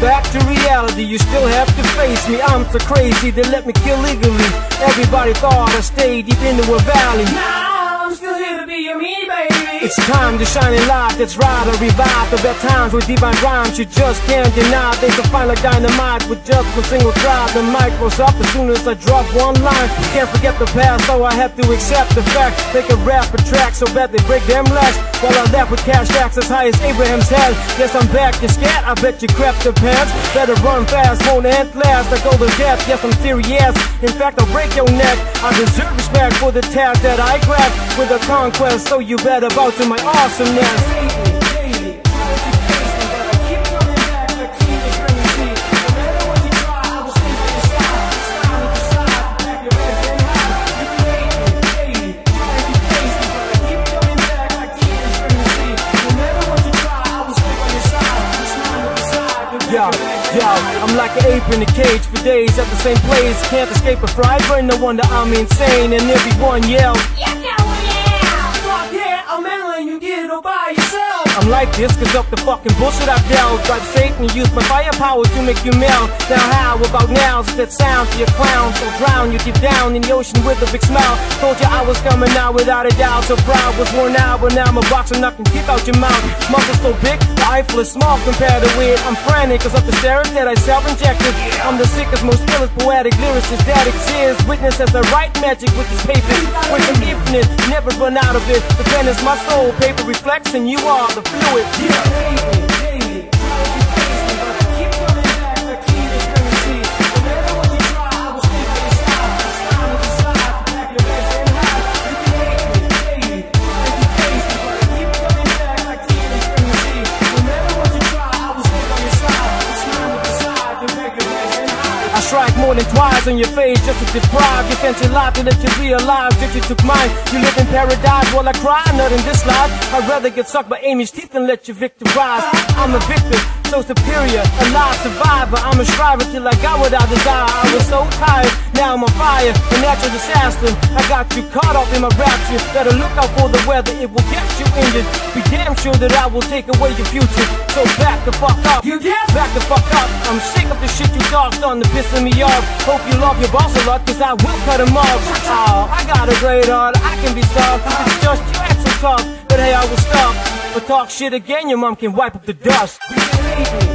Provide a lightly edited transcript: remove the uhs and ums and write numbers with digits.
back to reality, you still have to face me. I'm so crazy, they let me kill legally. Everybody thought I stayed deep into a valley. Now I'm still here to be your meanie baby. It's time to shine a light, that's right, I revive. There are times with divine rhymes you just can't deny. They define like dynamite with just one single drive. The mic rolls up as soon as I drop one line. Can't forget the past, so I have to accept the fact. They can rap a track so bad they break them legs. While I lap with cash stacks as high as Abraham's head. Yes, I'm back, you're scared, I bet you crept the pants. Better run fast, won't end last. I go to death, yes, I'm serious. In fact, I'll break your neck. I deserve respect for the task that I grab with a conquest, so you better bow to my awesomeness. I'm like an ape in a cage for days at the same place. Can't escape a fried brain, no wonder I'm insane. And everyone yells, yeah, yeah, yeah. Fuck yeah, I'm handling you get all by yourself. I'm like this cause up the fucking bullshit I've dealt. Drive Satan, use my firepower to make you melt. Now how about now, so that sound to your clowns. So drown you deep down in the ocean with a big smile. Told you I was coming out without a doubt. So proud, was worn out, but now I'm a boxer knocking kick out your mouth. Muscles so big, rifle is small compared to it. I'm frantic cause up the steroids that I self-injected. I'm the sickest, most fearless, poetic lyricist that exists. Witness as I write magic with these papers. With an infinite, never run out of it. The pen is my soul, paper reflects, and you are the fluid. Yeah. Strike more than twice on your face just to deprive your fancy life, to let you realize that you took mine. You live in paradise while I cry, not in this life. I'd rather get sucked by Amy's teeth than let you victimize. I'm a victim, so superior, a live survivor. I'm a striver till I got what I desire. I was so tired, now I'm on fire, a natural disaster. I got you caught up in my rapture. Better look out for the weather, it will get you injured. Be damn sure that I will take away your future. So back the fuck up, you get back the fuck up. I'm sick of the shit you talk, starting to piss me off. Hope you love your boss a lot, cause I will cut him off. Oh, I got a great heart, I can be soft. It's just you act so tough, but hey, I will stop. But talk shit again, your mom can wipe up the dust.